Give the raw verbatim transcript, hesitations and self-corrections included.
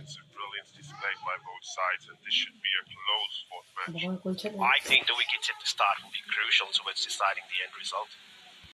It's a brilliance displayed by both sides, and this should be a close fourth match. I think the wickets at the start will be crucial towards deciding the end result.